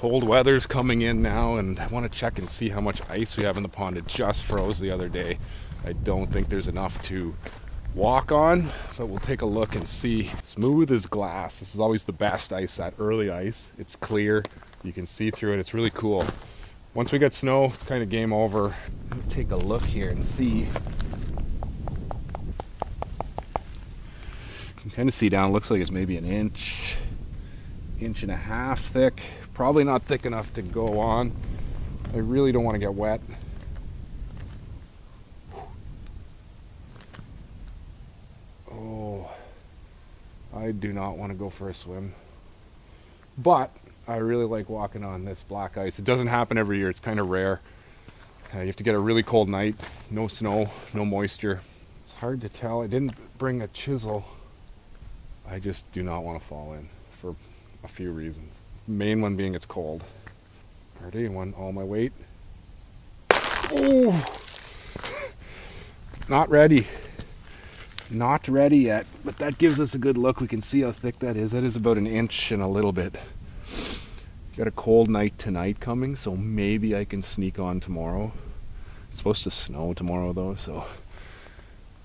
cold weather's coming in now, and I want to check and see how much ice we have in the pond. It just froze the other day. I don't think there's enough to walk on, but we'll take a look and see. Smooth as glass. This is always the best ice, that early ice. It's clear. You can see through it. It's really cool. Once we get snow, it's kind of game over. Let me take a look here and see. You can kind of see down. Looks like it's maybe an inch, inch and a half thick. Probably not thick enough to go on. I really don't want to get wet. Oh, I do not want to go for a swim. But I really like walking on this black ice. It doesn't happen every year. It's kind of rare. You have to get a really cold night. No snow, no moisture. It's hard to tell. I didn't bring a chisel. I just do not want to fall in for a few reasons. The main one being it's cold. Already won all my weight. Oh! Not ready. Not ready yet, but that gives us a good look. We can see how thick that is. That is about an inch and a little bit. Got a cold night tonight coming, so maybe I can sneak on tomorrow. It's supposed to snow tomorrow though, so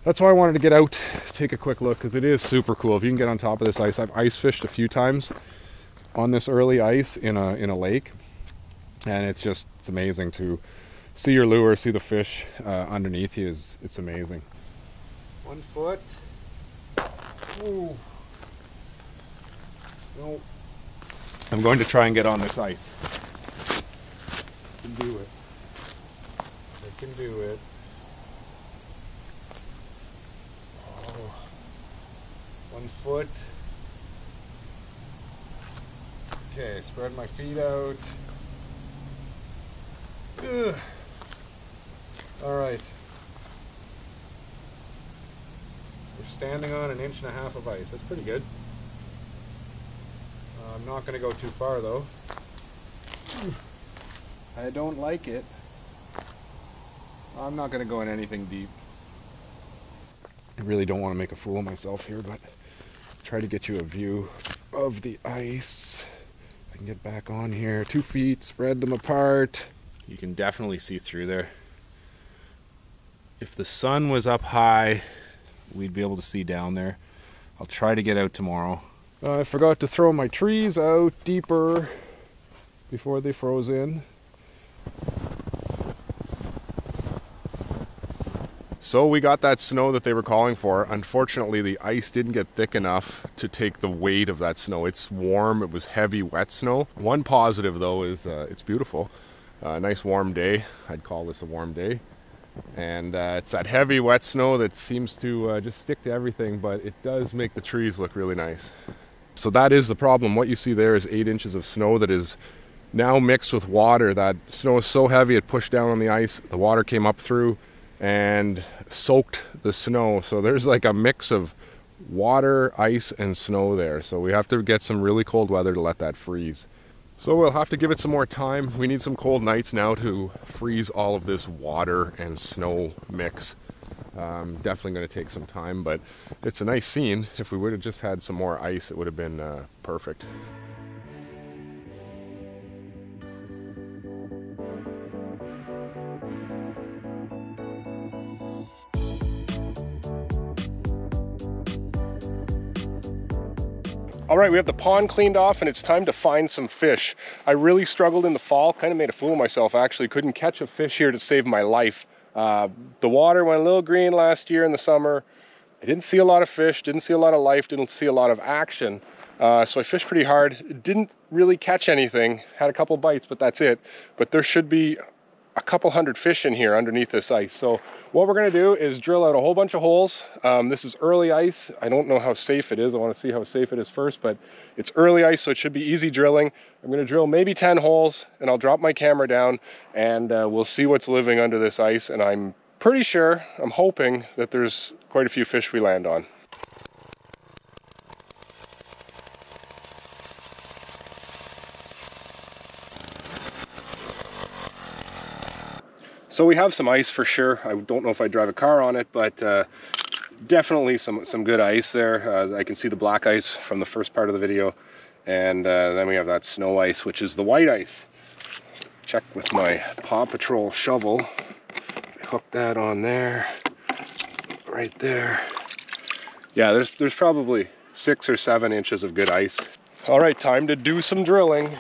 that's why I wanted to get out, take a quick look, because it is super cool. If you can get on top of this ice, I've ice fished a few times on this early ice in a lake, and it's amazing to see your lure, see the fish underneath you. It's amazing. 1 foot. Ooh. No. I'm going to try and get on this ice. I can do it. I can do it. Oh. 1 foot. Okay, spread my feet out. Ugh. All right. We're standing on an inch and a half of ice. That's pretty good. I'm not going to go too far though. I don't like it. I'm not going to go in anything deep. I really don't want to make a fool of myself here, but try to get you a view of the ice. I can get back on here. 2 feet, spread them apart. You can definitely see through there. If the sun was up high, we'd be able to see down there. I'll try to get out tomorrow. I forgot to throw my trees out deeper before they froze in. So we got that snow that they were calling for. Unfortunately, the ice didn't get thick enough to take the weight of that snow. It's warm, it was heavy, wet snow. One positive though is it's beautiful. Nice warm day. I'd call this a warm day. And it's that heavy, wet snow that seems to just stick to everything, but it does make the trees look really nice. So that is the problem. What you see there is 8 inches of snow that is now mixed with water. That snow is so heavy it pushed down on the ice, the water came up through and soaked the snow. So there's like a mix of water, ice, and snow there. So we have to get some really cold weather to let that freeze. So we'll have to give it some more time. We need some cold nights now to freeze all of this water and snow mix. Definitely going to take some time, but it's a nice scene. If we would have just had some more ice, it would have been perfect. All right, we have the pond cleaned off and it's time to find some fish. I really struggled in the fall, kind of made a fool of myself actually. Couldn't catch a fish here to save my life. The water went a little green last year in the summer. I didn't see a lot of fish, didn't see a lot of life, didn't see a lot of action. So I fished pretty hard, didn't really catch anything. Had a couple bites, but that's it. But there should be a couple hundred fish in here underneath this ice. So what we're gonna do is drill out a whole bunch of holes. This is early ice. I don't know how safe it is. I wanna see how safe it is first, but it's early ice, so it should be easy drilling. I'm gonna drill maybe 10 holes and I'll drop my camera down and we'll see what's living under this ice. And I'm pretty sure, I'm hoping that there's quite a few fish we land on. So we have some ice for sure. I don't know if I drive a car on it, but definitely some good ice there. I can see the black ice from the first part of the video. And then we have that snow ice, which is the white ice. Check with my Paw Patrol shovel. Hook that on there, right there. Yeah, there's probably 6 or 7 inches of good ice. All right, time to do some drilling.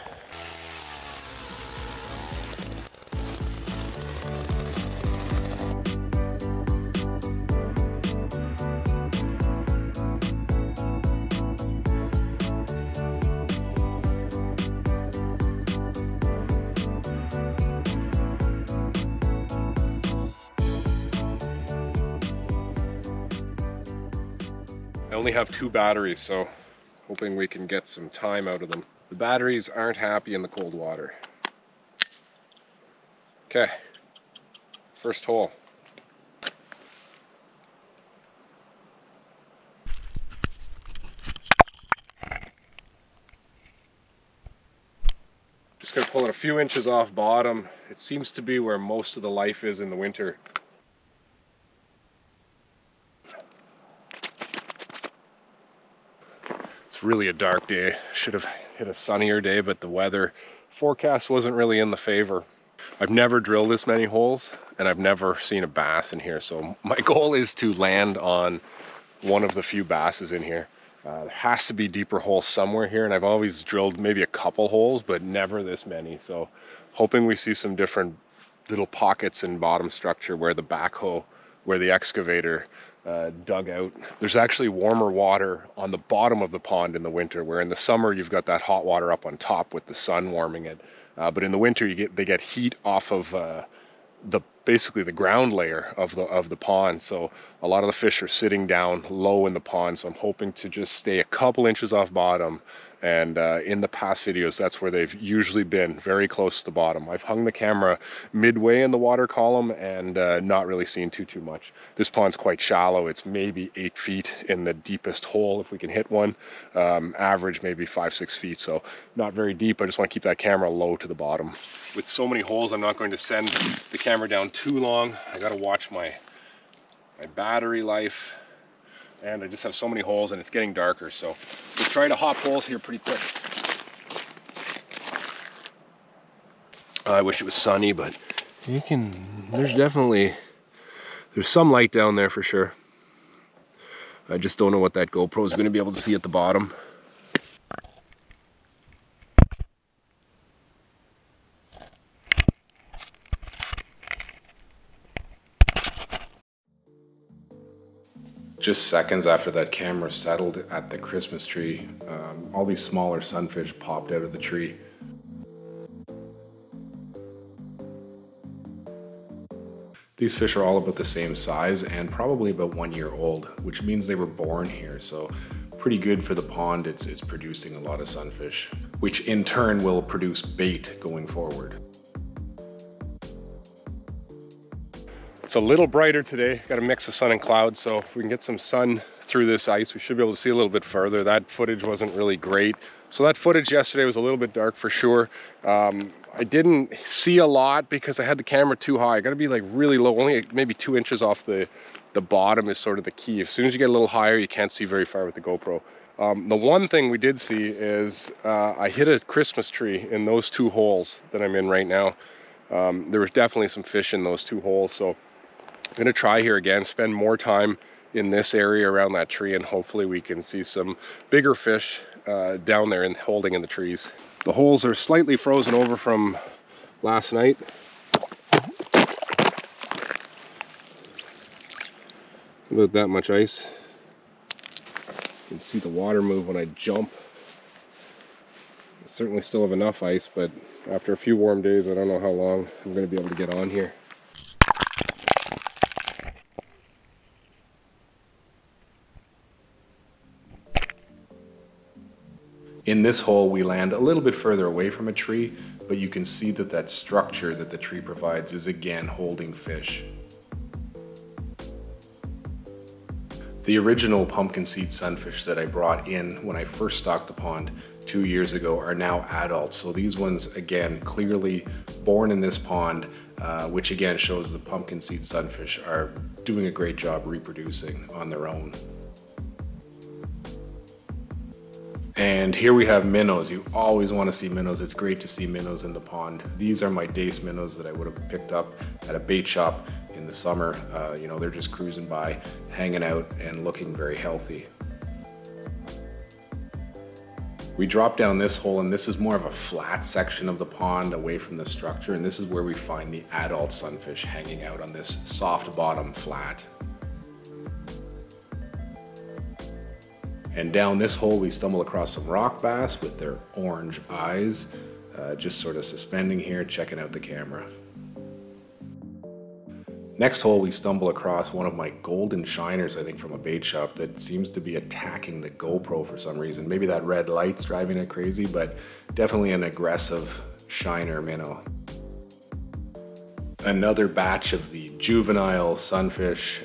I only have 2 batteries, so hoping we can get some time out of them. The batteries aren't happy in the cold water. Okay, first hole. Just gonna pull it a few inches off bottom. It seems to be where most of the life is in the winter. Really a dark day. Should have hit a sunnier day, but the weather forecast wasn't really in the favor. I've never drilled this many holes and I've never seen a bass in here, so my goal is to land on one of the few basses in here. There has to be deeper holes somewhere here, and I've always drilled maybe a couple holes but never this many, so hoping we see some different little pockets in bottom structure where the backhoe, where the excavator dug out. There's actually warmer water on the bottom of the pond in the winter, where in the summer you've got that hot water up on top with the sun warming it, but in the winter they get heat off of basically the ground layer of the pond, so a lot of the fish are sitting down low in the pond. So I'm hoping to just stay a couple inches off bottom, and in the past videos that's where they've usually been, very close to the bottom. I've hung the camera midway in the water column and not really seen too much. This pond's quite shallow. It's maybe 8 feet in the deepest hole if we can hit one, average maybe 5-6 feet, so not very deep. I just want to keep that camera low to the bottom. With so many holes, I'm not going to send the camera down too long. I gotta watch my battery life, and I just have so many holes and it's getting darker, so we'll try to hop holes here pretty quick. I wish it was sunny, but there's some light down there for sure. I just don't know what that GoPro is going to be able to see at the bottom. Just seconds after that camera settled at the Christmas tree, all these smaller sunfish popped out of the tree. These fish are all about the same size and probably about 1 year old, which means they were born here, so pretty good for the pond. It's producing a lot of sunfish, which in turn will produce bait going forward. It's a little brighter today. Got a mix of sun and cloud, so if we can get some sun through this ice, we should be able to see a little bit further. That footage wasn't really great. So that footage yesterday was a little bit dark for sure. I didn't see a lot because I had the camera too high. I gotta be like really low, only like maybe 2 inches off the bottom is sort of the key. As soon as you get a little higher, you can't see very far with the GoPro. The one thing we did see is I hit a Christmas tree in those 2 holes that I'm in right now. There was definitely some fish in those 2 holes, so I'm gonna try here again, spend more time in this area around that tree, and hopefully we can see some bigger fish down there and holding in the trees. The holes are slightly frozen over from last night. About that much ice. You can see the water move when I jump. I certainly still have enough ice, but after a few warm days, I don't know how long I'm gonna be able to get on here. In this hole, we land a little bit further away from a tree, but you can see that structure that the tree provides is again holding fish. The original pumpkin seed sunfish that I brought in when I first stocked the pond 2 years ago are now adults. So these ones, again, clearly born in this pond, which again shows the pumpkin seed sunfish are doing a great job reproducing on their own. And here we have minnows. You always want to see minnows. It's great to see minnows in the pond. These are my dace minnows that I would have picked up at a bait shop in the summer. You know, they're just cruising by, hanging out and looking very healthy. We drop down this hole, and this is more of a flat section of the pond away from the structure, and this is where we find the adult sunfish hanging out on this soft bottom flat. And down this hole, we stumble across some rock bass with their orange eyes, just sort of suspending here, checking out the camera. Next hole, we stumble across one of my golden shiners, I think from a bait shop, that seems to be attacking the GoPro for some reason. Maybe that red light's driving it crazy, but definitely an aggressive shiner minnow. Another batch of the juvenile sunfish.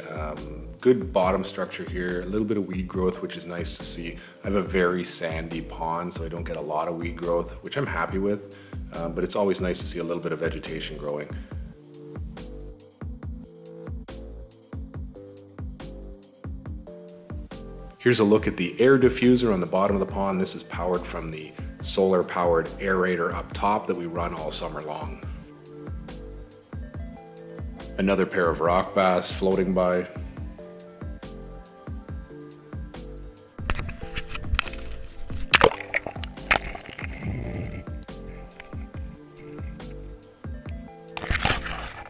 Good bottom structure here, a little bit of weed growth, which is nice to see. I have a very sandy pond, so I don't get a lot of weed growth, which I'm happy with, but it's always nice to see a little bit of vegetation growing. Here's a look at the air diffuser on the bottom of the pond. This is powered from the solar-powered aerator up top that we run all summer long. Another pair of rock bass floating by.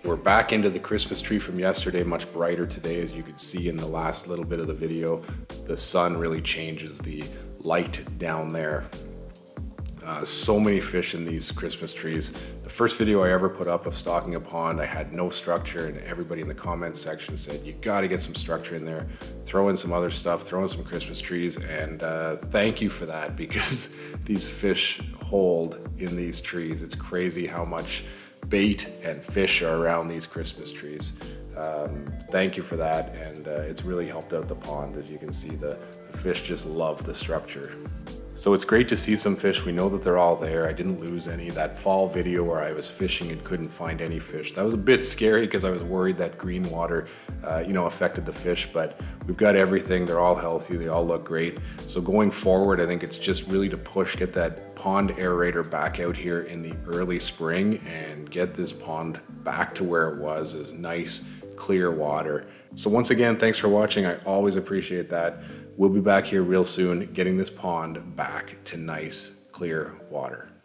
We're back into the Christmas tree from yesterday, much brighter today, as you could see in the last little bit of the video. The sun really changes the light down there. So many fish in these Christmas trees. The first video I ever put up of stocking a pond, I had no structure, and everybody in the comments section said, you gotta get some structure in there, throw in some other stuff, throw in some Christmas trees, and thank you for that, because these fish hold in these trees. It's crazy how much bait and fish are around these Christmas trees. Thank you for that, and it's really helped out the pond. As you can see, the fish just love the structure. So it's great to see some fish. We know that they're all there. I didn't lose any. That fall video where I was fishing and couldn't find any fish, that was a bit scary because I was worried that green water you know, affected the fish, but we've got everything. They're all healthy. They all look great. So going forward, I think it's just really to push, get that pond aerator back out here in the early spring and get this pond back to where it was, as nice, clear water. So once again, thanks for watching. I always appreciate that. We'll be back here real soon, getting this pond back to nice, clear water.